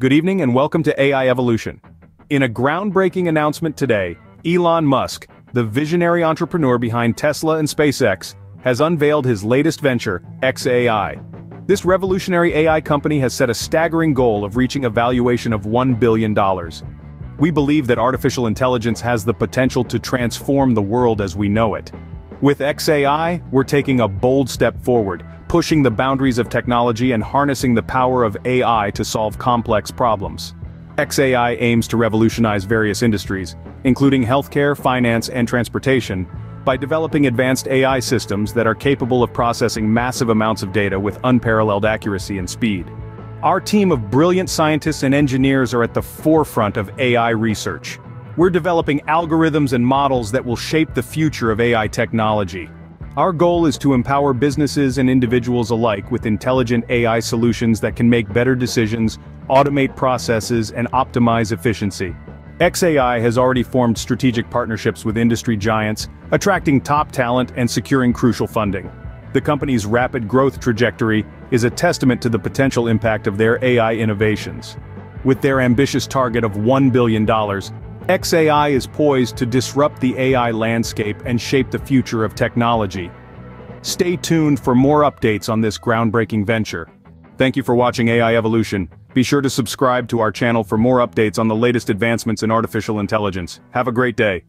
Good evening and welcome to AI Evolution. In a groundbreaking announcement today, Elon Musk, the visionary entrepreneur behind Tesla and SpaceX, has unveiled his latest venture, xAI. This revolutionary AI company has set a staggering goal of reaching a valuation of $1 billion. We believe that artificial intelligence has the potential to transform the world as we know it. With xAI, we're taking a bold step forward, pushing the boundaries of technology and harnessing the power of AI to solve complex problems. xAI aims to revolutionize various industries, including healthcare, finance, and transportation, by developing advanced AI systems that are capable of processing massive amounts of data with unparalleled accuracy and speed. Our team of brilliant scientists and engineers are at the forefront of AI research. We're developing algorithms and models that will shape the future of AI technology. Our goal is to empower businesses and individuals alike with intelligent AI solutions that can make better decisions, automate processes, and optimize efficiency. xAI has already formed strategic partnerships with industry giants, attracting top talent and securing crucial funding. The company's rapid growth trajectory is a testament to the potential impact of their AI innovations. With their ambitious target of $1 billion, xAI is poised to disrupt the AI landscape and shape the future of technology. Stay tuned for more updates on this groundbreaking venture. Thank you for watching AI Evolution. Be sure to subscribe to our channel for more updates on the latest advancements in artificial intelligence. Have a great day.